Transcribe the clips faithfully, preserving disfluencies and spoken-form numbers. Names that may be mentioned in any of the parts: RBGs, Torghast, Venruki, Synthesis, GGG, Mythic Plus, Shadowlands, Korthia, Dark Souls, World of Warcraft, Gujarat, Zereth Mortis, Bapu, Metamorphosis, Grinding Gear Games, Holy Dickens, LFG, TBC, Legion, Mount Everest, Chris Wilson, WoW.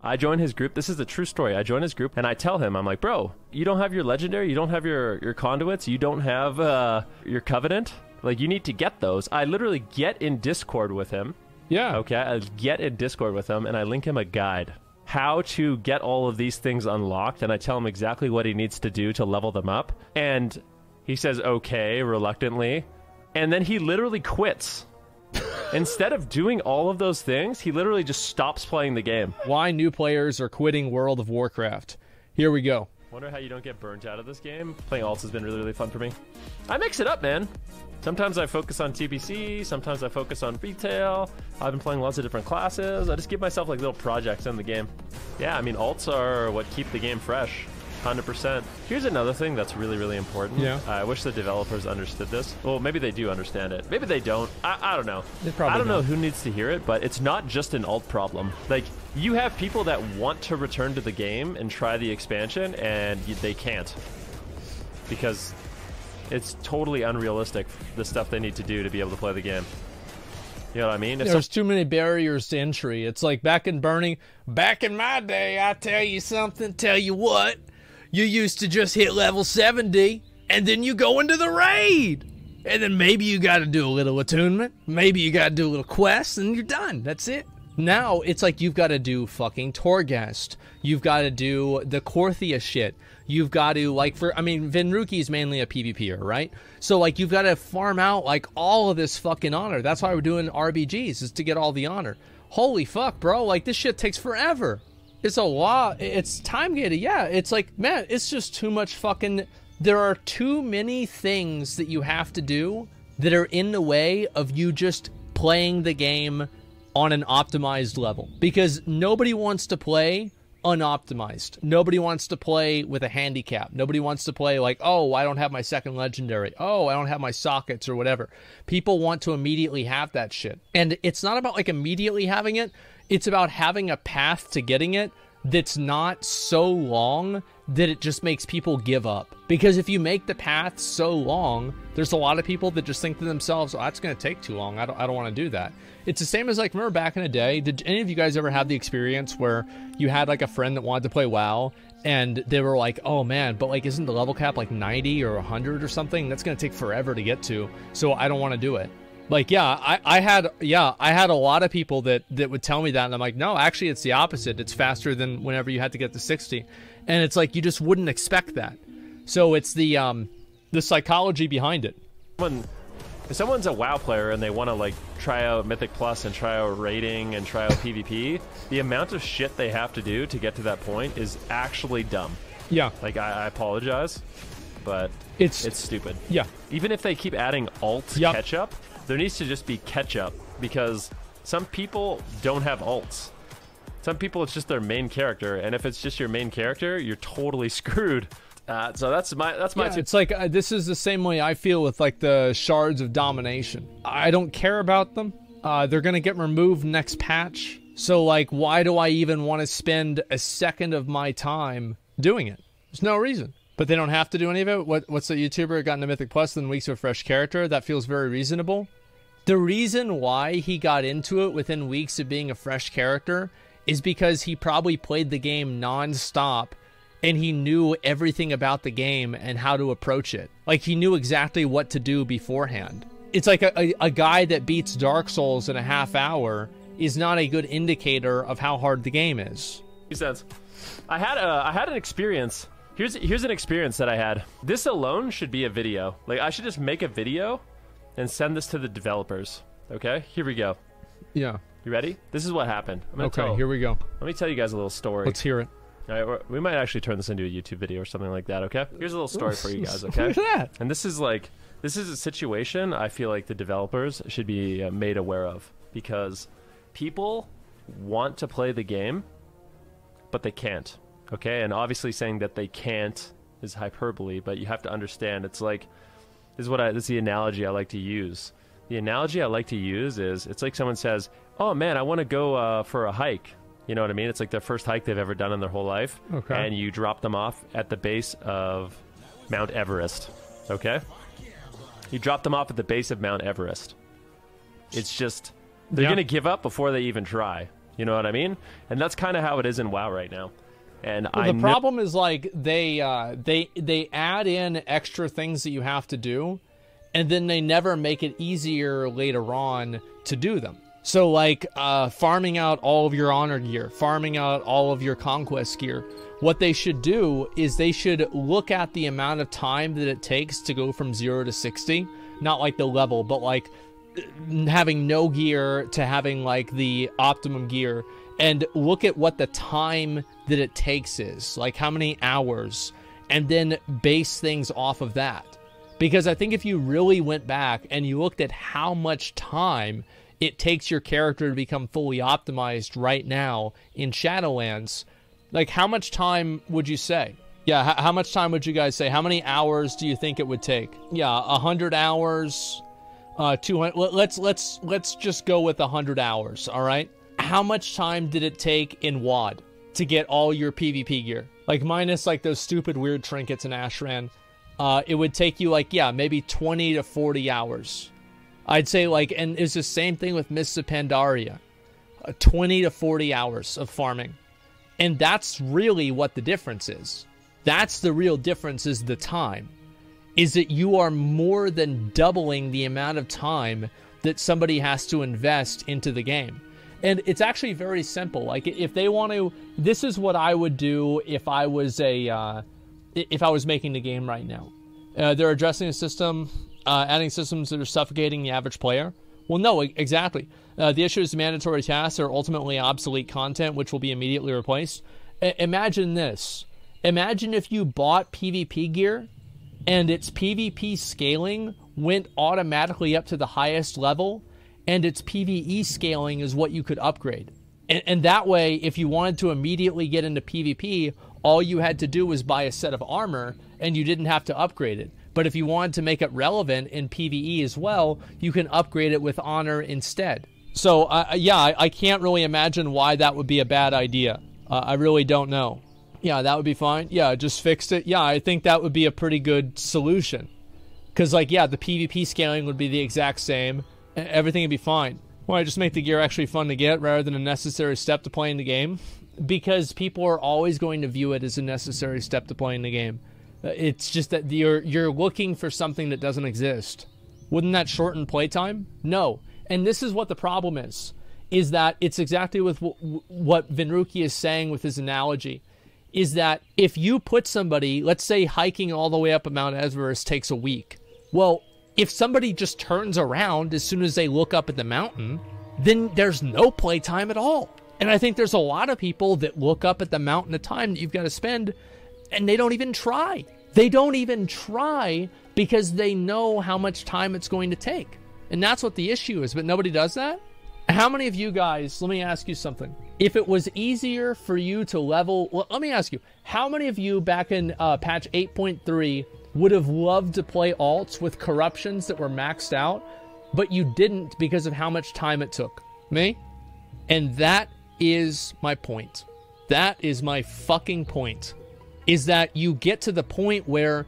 I join his group. This is the true story. I join his group and I tell him, I'm like, bro, you don't have your legendary, you don't have your, your conduits, you don't have uh, your covenant. Like, you need to get those. I literally get in Discord with him. Yeah. Okay, I get in Discord with him and I link him a guide. How to get all of these things unlocked, and I tell him exactly what he needs to do to level them up. And he says, okay, reluctantly. And then he literally quits. Instead of doing all of those things, he literally just stops playing the game. Why new players are quitting World of Warcraft. Here we go. Wonder how you don't get burnt out of this game. Playing alts has been really, really fun for me. I mix it up, man. Sometimes I focus on T B C, sometimes I focus on retail. I've been playing lots of different classes. I just give myself like little projects in the game. Yeah, I mean, alts are what keep the game fresh, one hundred percent. Here's another thing that's really, really important. Yeah. I wish the developers understood this. Well, maybe they do understand it. Maybe they don't. I, I don't know. They probably I don't, don't know who needs to hear it, but it's not just an alt problem. Like, you have people that want to return to the game and try the expansion, and they can't because it's totally unrealistic, the stuff they need to do to be able to play the game. You know what I mean? If There's too many barriers to entry. It's like back in Burning, back in my day, I tell you something, tell you what, you used to just hit level seventy, and then you go into the raid. And then maybe you got to do a little attunement, maybe you got to do a little quest, and you're done. That's it. Now, it's like you've got to do fucking Torghast. You've got to do the Korthia shit. You've got to, like, for, I mean, Venruki is mainly a PvPer, right? So, like, you've got to farm out, like, all of this fucking honor. That's why we're doing R B Gs, is to get all the honor. Holy fuck, bro. Like, this shit takes forever. It's a lot. It's time-gated, yeah. It's like, man, it's just too much fucking... There are too many things that you have to do that are in the way of you just playing the game on an optimized level. Because nobody wants to play... unoptimized. Nobody wants to play with a handicap. Nobody wants to play like, oh, I don't have my second legendary. Oh, I don't have my sockets or whatever. People want to immediately have that shit. And it's not about like immediately having it. It's about having a path to getting it that's not so long that it just makes people give up. Because if you make the path so long, there's a lot of people that just think to themselves, oh, that's going to take too long. I don't, I don't want to do that. It's the same as like, remember back in the day, did any of you guys ever have the experience where you had like a friend that wanted to play WoW and they were like, oh man, but like, isn't the level cap like ninety or one hundred or something? That's going to take forever to get to. So I don't want to do it. Like, yeah, I, I had, yeah, I had a lot of people that, that would tell me that. And I'm like, no, actually it's the opposite. It's faster than whenever you had to get to sixty. And it's like, you just wouldn't expect that. So it's the, um, the psychology behind it. When, if someone's a WoW player and they want to like try out Mythic Plus and try out raiding and try out PvP, the amount of shit they have to do to get to that point is actually dumb. Yeah. Like, I, I apologize, but it's, it's stupid. Yeah. Even if they keep adding alt yep. catch-up, there needs to just be catch-up, because some people don't have alts. Some people, it's just their main character, and if it's just your main character, you're totally screwed. Uh, so that's my that's my. Yeah, it's like uh, this is the same way I feel with like the shards of domination. I don't care about them. Uh, they're gonna get removed next patch. So like, why do I even want to spend a second of my time doing it? There's no reason. But they don't have to do any of it. What, what's the YouTuber got into Mythic Plus then weeks of a fresh character? That feels very reasonable. The reason why he got into it within weeks of being a fresh character is because he probably played the game non-stop and he knew everything about the game and how to approach it. Like, he knew exactly what to do beforehand. It's like a, a, a guy that beats Dark Souls in a half hour is not a good indicator of how hard the game is. He says, I had a, I had an experience. Here's, here's an experience that I had. This alone should be a video. Like, I should just make a video and send this to the developers. Okay, here we go. Yeah. You ready? This is what happened. I'm gonna okay, tell, here we go. Let me tell you guys a little story. Let's hear it. All right, we might actually turn this into a YouTube video or something like that, okay? Here's a little story for you guys, okay? Look at that. And this is like, this is a situation I feel like the developers should be made aware of, because people want to play the game, but they can't. Okay, and obviously saying that they can't is hyperbole, but you have to understand, it's like, this is what I, this is the analogy I like to use. The analogy I like to use is, it's like someone says, oh man, I want to go uh, for a hike. You know what I mean? It's like their first hike they've ever done in their whole life. Okay. And you drop them off at the base of Mount Everest, okay? You drop them off at the base of Mount Everest. It's just, they're yeah. going to give up before they even try. You know what I mean? And that's kind of how it is in WoW right now. And well, I the problem is like they uh, they they add in extra things that you have to do, and then they never make it easier later on to do them. So like uh, farming out all of your honor gear, farming out all of your conquest gear. What they should do is they should look at the amount of time that it takes to go from zero to sixty. Not like the level, but like having no gear to having like the optimum gear, and look at what the time that it takes is, like how many hours, and then base things off of that. Because I think if you really went back and you looked at how much time it takes your character to become fully optimized right now in Shadowlands, like how much time would you say? Yeah, how much time would you guys say? How many hours do you think it would take? Yeah, one hundred hours, uh, two hundred, let's, let's, let's just go with one hundred hours, all right? How much time did it take in WoD to get all your PvP gear? Like minus like those stupid weird trinkets in Ashran, uh, it would take you like, yeah, maybe twenty to forty hours. I'd say like, and it's the same thing with Mists of Pandaria, uh, twenty to forty hours of farming. And that's really what the difference is. That's the real difference, is the time. Is that you are more than doubling the amount of time that somebody has to invest into the game. And it's actually very simple. Like if they want to, this is what I would do if I was a, uh, if I was making the game right now. Uh, they're addressing a system, uh, adding systems that are suffocating the average player. Well, no, exactly. Uh, the issue is mandatory tasks are ultimately obsolete content, which will be immediately replaced. I- imagine this. Imagine if you bought PvP gear and its PvP scaling went automatically up to the highest level, and its PvE scaling is what you could upgrade. And, and that way, if you wanted to immediately get into PvP, all you had to do was buy a set of armor and you didn't have to upgrade it. But if you wanted to make it relevant in PvE as well, you can upgrade it with honor instead. So uh, yeah, I, I can't really imagine why that would be a bad idea. Uh, I really don't know. Yeah, that would be fine. Yeah, just fixed it. Yeah, I think that would be a pretty good solution. Because, like, yeah, the PvP scaling would be the exact same. Everything would be fine. Why just make the gear actually fun to get rather than a necessary step to playing the game? Because people are always going to view it as a necessary step to playing the game. It's just that you're, you're looking for something that doesn't exist. Wouldn't that shorten playtime? No. And this is what the problem is. Is that it's exactly with w- what Venruki is saying with his analogy. Is that if you put somebody, let's say hiking all the way up Mount Everest takes a week. Well, if somebody just turns around as soon as they look up at the mountain, then there's no playtime at all. And I think there's a lot of people that look up at the mountain the time that you've got to spend, and they don't even try. They don't even try because they know how much time it's going to take. And that's what the issue is, but nobody does that. How many of you guys, let me ask you something. If it was easier for you to level, well, let me ask you, how many of you back in uh, patch eight point three would have loved to play alts with corruptions that were maxed out, but you didn't because of how much time it took? Me? And that is my point. That is my fucking point. Is that you get to the point where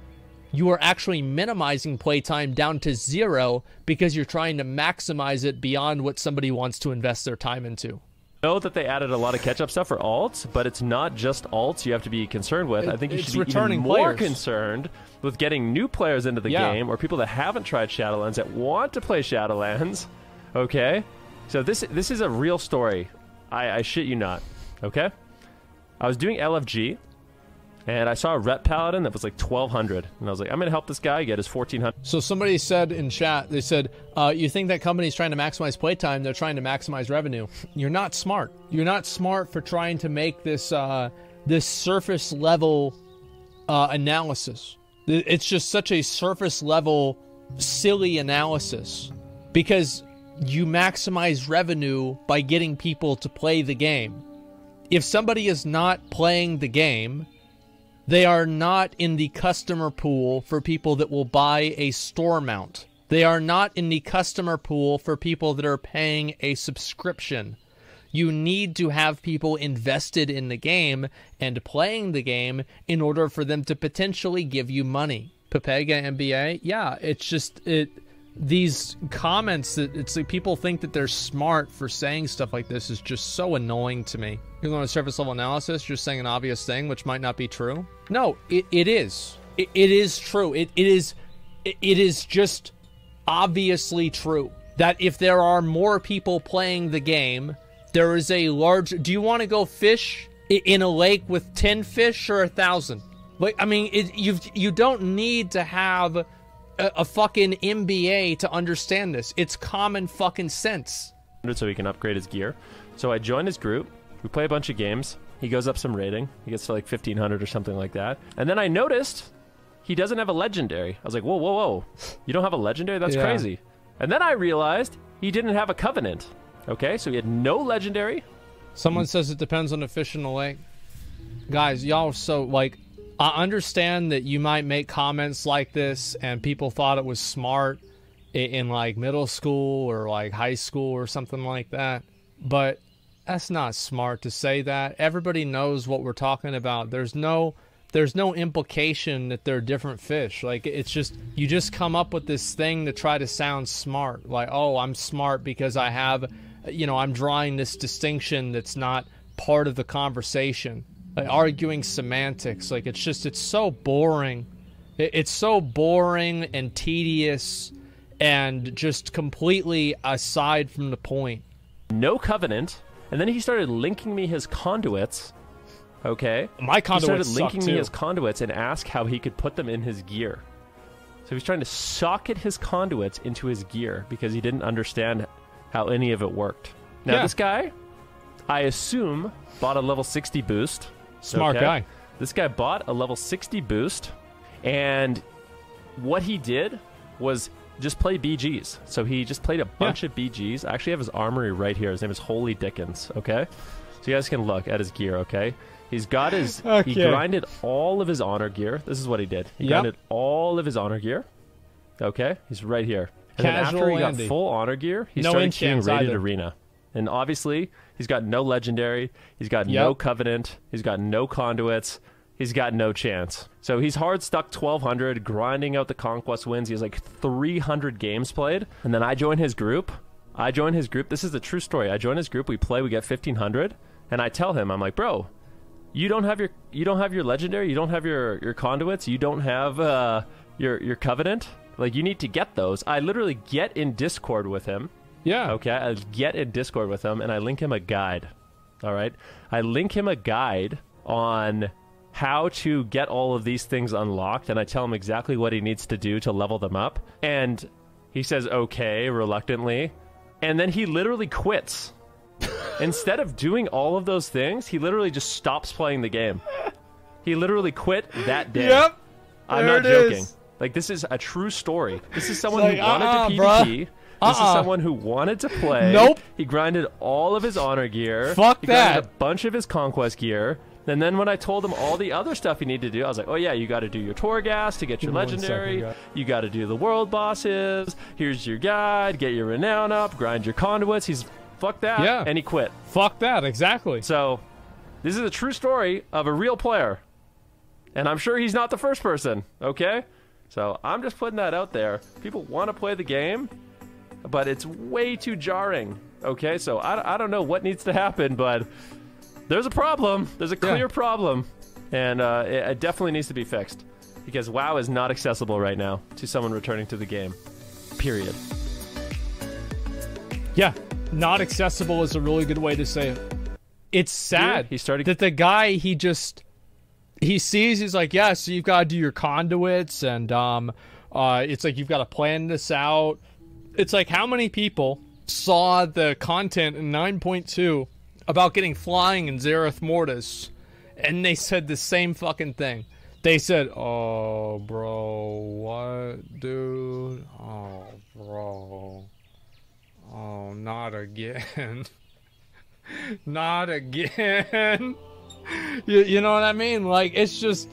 you are actually minimizing playtime down to zero because you're trying to maximize it beyond what somebody wants to invest their time into. I know that they added a lot of catch-up stuff for alts, but it's not just alts you have to be concerned with. I think you it's should be even more players. concerned with getting new players into the yeah. game, or people that haven't tried Shadowlands that want to play Shadowlands. Okay? So this this is a real story. I, I shit you not. Okay? I was doing L F G, and I saw a Rep Paladin that was like twelve hundred, and I was like, I'm going to help this guy get his fourteen hundred. So somebody said in chat, they said, uh, you think that company's trying to maximize playtime, they're trying to maximize revenue. You're not smart. You're not smart for trying to make this, uh, this surface level uh, analysis. It's just such a surface level silly analysis, because you maximize revenue by getting people to play the game. If somebody is not playing the game, they are not in the customer pool for people that will buy a store mount. They are not in the customer pool for people that are paying a subscription. You need to have people invested in the game and playing the game in order for them to potentially give you money. Papega M B A? Yeah, it's just, it. these comments that it's like people think that they're smart for saying stuff like this is just so annoying to me. You're going to surface level analysis, you're saying an obvious thing, which might not be true. No, it, it is. It, it is true. It, it is it, it is just obviously true that if there are more people playing the game, there is a large... Do you want to go fish in a lake with ten fish or a thousand? Like, I mean, it, you've, you don't need to have a, a fucking M B A to understand this. It's common fucking sense. So he can upgrade his gear. So I join his group. We play a bunch of games. He goes up some rating. He gets to like fifteen hundred or something like that. And then I noticed he doesn't have a legendary. I was like, whoa, whoa, whoa. You don't have a legendary? That's yeah. crazy. And then I realized he didn't have a covenant. Okay, so he had no legendary. Someone says it depends on the fish in the lake. Guys, y'all, so like, I understand that you might make comments like this and people thought it was smart in, in like middle school or like high school or something like that, but that's not smart to say that. Everybody knows what we're talking about. There's no there's no implication that they're different fish. Like, it's just, you just come up with this thing to try to sound smart. Like, oh, I'm smart because I have, you know, I'm drawing this distinction that's not part of the conversation. Like, arguing semantics. Like, it's just, it's so boring. It's so boring and tedious and just completely aside from the point. No covenant. And then he started linking me his conduits. Okay. My conduits he started linking me too. his conduits and asked how he could put them in his gear. So he's trying to socket his conduits into his gear because he didn't understand how any of it worked. Now yeah. this guy, I assume, bought a level sixty boost. Smart okay. guy. This guy bought a level sixty boost, and what he did was just play B Gs. So he just played a bunch yeah. of B Gs. I actually have his armory right here. His name is Holy Dickens. Okay. So you guys can look at his gear. Okay. He's got his, okay. he grinded all of his honor gear. This is what he did. He yep. grinded all of his honor gear. Okay, he's right here. And Casual then after he Andy. got full honor gear, he no started queuing Rated either. Arena. And obviously, he's got no legendary, he's got yep. no covenant, he's got no conduits, he's got no chance. So he's hard stuck twelve hundred, grinding out the conquest wins. He has like three hundred games played. And then I join his group. I join his group. This is the true story. I join his group, we play, we get fifteen hundred. And I tell him, I'm like, bro, You don't have your you don't have your legendary, you don't have your your conduits, you don't have uh, your your covenant. Like, you need to get those. I literally get in Discord with him. Yeah. Okay. I get in Discord with him and I link him a guide. All right. I link him a guide on how to get all of these things unlocked, and I tell him exactly what he needs to do to level them up. And he says okay reluctantly, and then he literally quits. Instead of doing all of those things, he literally just stops playing the game. He literally quit that day. Yep. I'm not joking. Is. Like, this is a true story. This is someone like, who wanted uh-uh, to PvP. Uh-uh. This is someone who wanted to play. Nope. He grinded all of his honor gear. Fuck he that. He grinded a bunch of his conquest gear. And then when I told him all the other stuff he needed to do, I was like, oh yeah, you got to do your Torghast to get your legendary. You got to do the world bosses. Here's your guide. Get your renown up. Grind your conduits. He's... Fuck that, yeah. and he quit. Fuck that, exactly. So, this is a true story of a real player. And I'm sure he's not the first person, okay? So, I'm just putting that out there. People want to play the game, but it's way too jarring, okay? So, I, I don't know what needs to happen, but there's a problem. There's a clear yeah. problem. And uh, it, it definitely needs to be fixed. Because WoW is not accessible right now to someone returning to the game. Period. Yeah. Not accessible is a really good way to say it. It's sad he started that the guy, he just, he sees, he's like, yeah, so you've got to do your conduits, and um, uh, it's like, you've got to plan this out. It's like, how many people saw the content in nine point two about getting flying in Zereth Mortis, and they said the same fucking thing. They said, oh, bro, what, dude? Oh, bro. Oh, not again. Not again. you, you know what I mean? Like, it's just...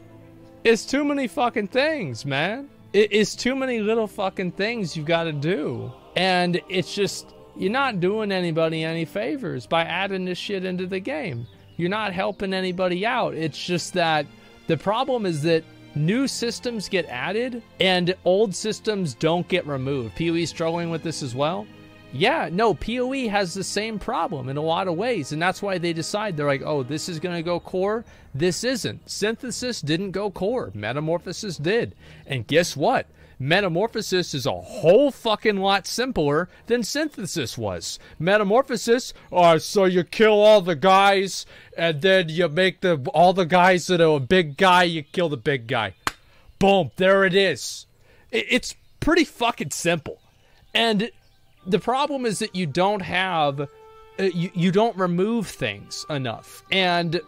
It's too many fucking things, man. It, it's too many little fucking things you've got to do. And it's just... You're not doing anybody any favors by adding this shit into the game. You're not helping anybody out. It's just that... The problem is that new systems get added and old systems don't get removed. PoE's struggling with this as well. Yeah, no, PoE has the same problem in a lot of ways, and that's why they decide, they're like, oh, this is going to go core, this isn't. Synthesis didn't go core, Metamorphosis did. And guess what? Metamorphosis is a whole fucking lot simpler than Synthesis was. Metamorphosis, uh, so you kill all the guys, and then you make the all the guys that are a big guy, you kill the big guy. Boom, there it is. It, it's pretty fucking simple. And the problem is that you don't have, uh, you, you don't remove things enough, and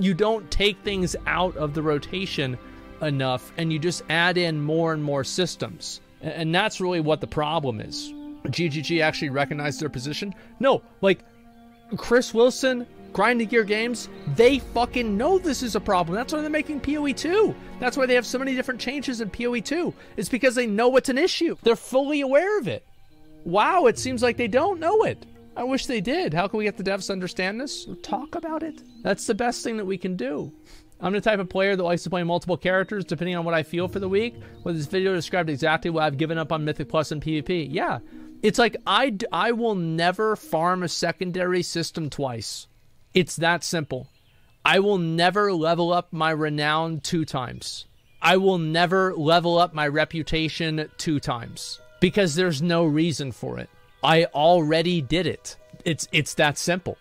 you don't take things out of the rotation enough, and you just add in more and more systems. And, and that's really what the problem is. G G G actually recognized their position. No, like, Chris Wilson, Grinding Gear Games, they fucking know this is a problem. That's why they're making PoE two. That's why they have so many different changes in PoE two. It's because they know it's an issue. They're fully aware of it. Wow, it seems like they don't know it. I wish they did. How can we get the devs to understand this? Talk about it. That's the best thing that we can do. I'm the type of player that likes to play multiple characters depending on what I feel for the week. Well, this video described exactly what I've given up on Mythic Plus and PvP. Yeah, it's like I, I will never farm a secondary system twice. It's that simple. I will never level up my renown two times. I will never level up my reputation two times. Because there's no reason for it. I already did it. It's it's that simple.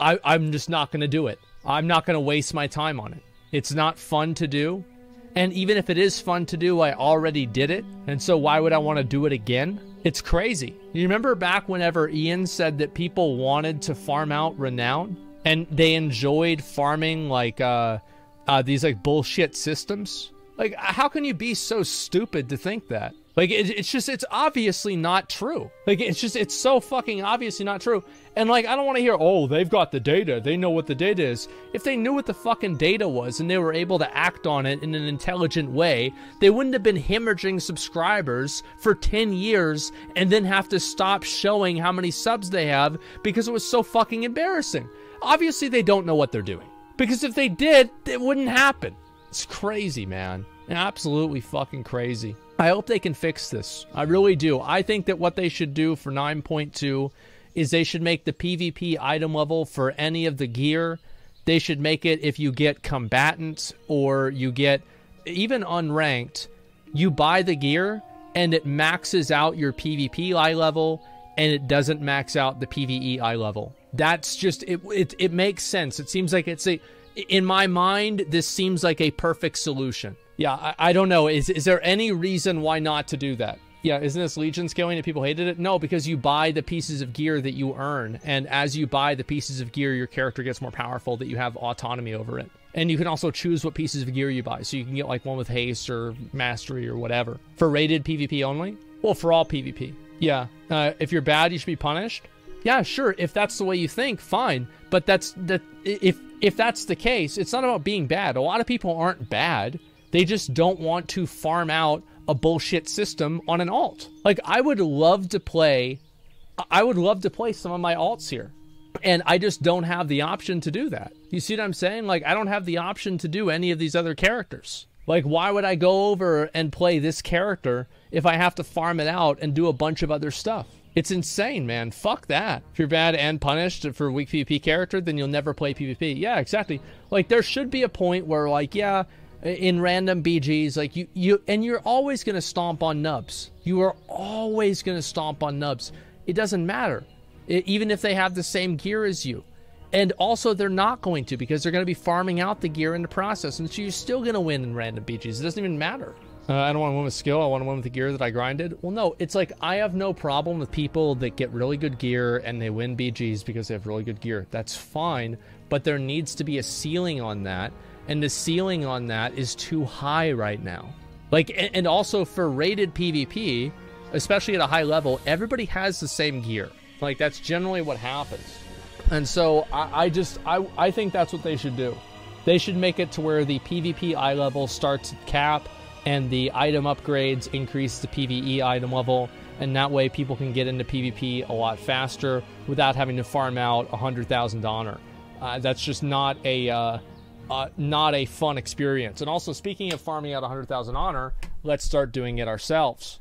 I, I'm just not going to do it. I'm not going to waste my time on it. It's not fun to do. And even if it is fun to do, I already did it. And so why would I want to do it again? It's crazy. You remember back whenever Ian said that people wanted to farm out renown? And they enjoyed farming like uh, uh, these like bullshit systems? Like, how can you be so stupid to think that? Like, it, it's just, it's obviously not true. Like, it's just, it's so fucking obviously not true. And, like, I don't want to hear, oh, they've got the data. They know what the data is. If they knew what the fucking data was and they were able to act on it in an intelligent way, they wouldn't have been hemorrhaging subscribers for ten years and then have to stop showing how many subs they have because it was so fucking embarrassing. Obviously, they don't know what they're doing. Because if they did, it wouldn't happen. It's crazy, man. Absolutely fucking crazy. I hope they can fix this. I really do. I think that what they should do for nine point two is they should make the PvP item level for any of the gear. They should make it if you get combatant or you get even unranked, you buy the gear and it maxes out your PvP I level and it doesn't max out the PvE I level. That's just, it, it, it makes sense. It seems like it's a, in my mind, this seems like a perfect solution. Yeah, I, I don't know. Is is there any reason why not to do that? Yeah, isn't this Legion scaling and people hated it? No, because you buy the pieces of gear that you earn, and as you buy the pieces of gear, your character gets more powerful, that you have autonomy over it. And you can also choose what pieces of gear you buy, so you can get like one with haste or mastery or whatever. For rated PvP only? Well, for all PvP. Yeah, uh, if you're bad, you should be punished. Yeah, sure, if that's the way you think, fine. But that's that. If, if that's the case, it's not about being bad. A lot of people aren't bad. They just don't want to farm out a bullshit system on an alt. Like, I would love to play, I would love to play some of my alts here. And I just don't have the option to do that. You see what I'm saying? Like, I don't have the option to do any of these other characters. Like, why would I go over and play this character if I have to farm it out and do a bunch of other stuff? It's insane, man. Fuck that. If you're bad and punished for weak PvP character, then you'll never play PvP. Yeah, exactly. Like, there should be a point where, like, yeah, in random B Gs, like you, you, and you're always going to stomp on nubs. You are always going to stomp on nubs. It doesn't matter, it, even if they have the same gear as you. And also, they're not going to, because they're going to be farming out the gear in the process. And so you're still going to win in random B Gs. It doesn't even matter. Uh, I don't want to win with skill. I want to win with the gear that I grinded. Well, no, it's like I have no problem with people that get really good gear and they win B Gs because they have really good gear. That's fine. But there needs to be a ceiling on that. And the ceiling on that is too high right now. Like, and also for rated PvP, especially at a high level, everybody has the same gear. Like, that's generally what happens. And so I, I just, I, I think that's what they should do. They should make it to where the PvP I level starts at cap and the item upgrades increase the PvE item level. And that way people can get into PvP a lot faster without having to farm out one hundred thousand honor. Uh, that's just not a... Uh, uh, not a fun experience. And also, speaking of farming out one hundred thousand honor, let's start doing it ourselves.